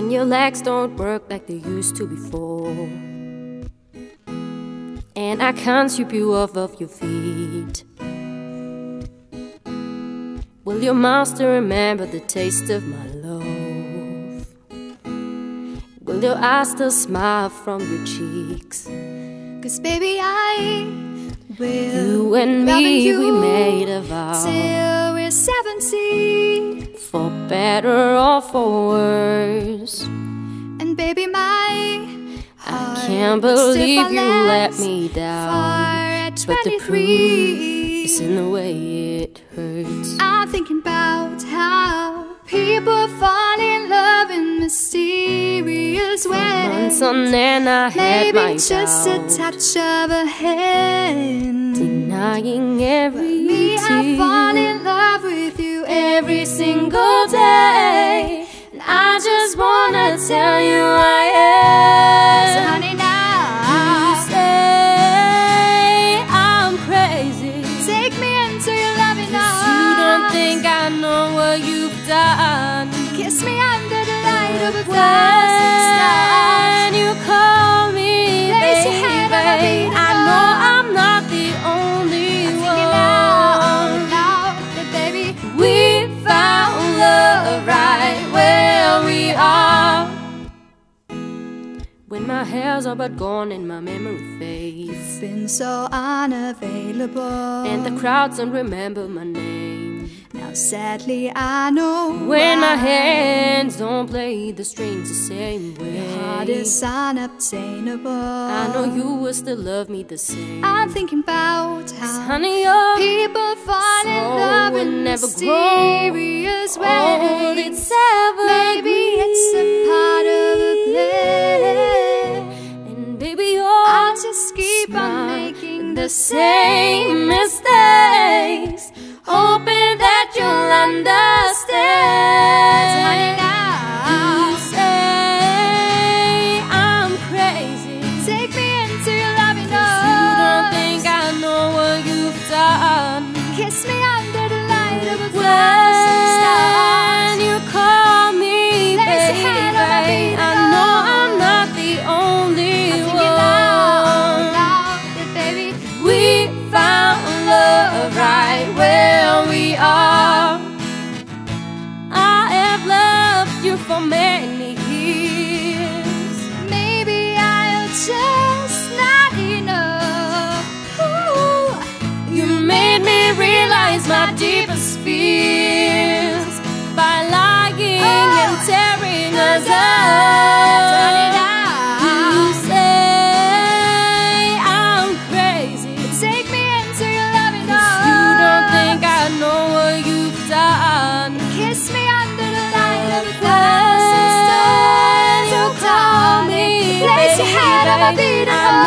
when your legs don't work like they used to before, and I can't sweep you off of your feet. Will your mouth still remember the taste of my love? Will your eyes still smile from your cheeks? 'Cause baby, I will. You and me, you, we made a vow till we're 70, for better or for worse. And baby, my heart, I can't believe you let me down, but the proof is in the way it hurts. I'm thinking about how people fall in love in mysterious ways. Once on end I had my doubts, just a touch of a hand, denying every me, I fall in love with you every single day. And I just wanna tell you I am. So honey, now you say I'm crazy. Take me into your loving arms. You don't think I know what you've done. Kiss me under the light of a thousand stars. When you call me baby, I know I'm not the only one. Now that baby, we found love right where we are. When my hair's all but gone and my memory fades, you've been so unavailable, and the crowds don't remember my name. Now sadly I know when my hands don't play the strings the same way, your heart is unobtainable. I know you will still love me the same. I'm thinking about how honey, people fall in love in mysterious ways. It's ever maybe it's a part of a play. And baby, I just keep on making the same mistakes, hoping that you'll understand. Honey, now you say I'm crazy. Take me into your loving arms. You don't think I know what you've done. Kiss me under the light of a thousand stars. When you call me baby, I know I'm not the only one. Loud that baby, we found love right where we are. I have loved you for many years. Maybe I'm just not enough. Ooh. You made me realize my deepest fears by lying and tearing us up. You say I'm crazy. Take me into your loving arms. You don't think I know what you've done. Kiss me under the light of a thousand stars. You call me baby, I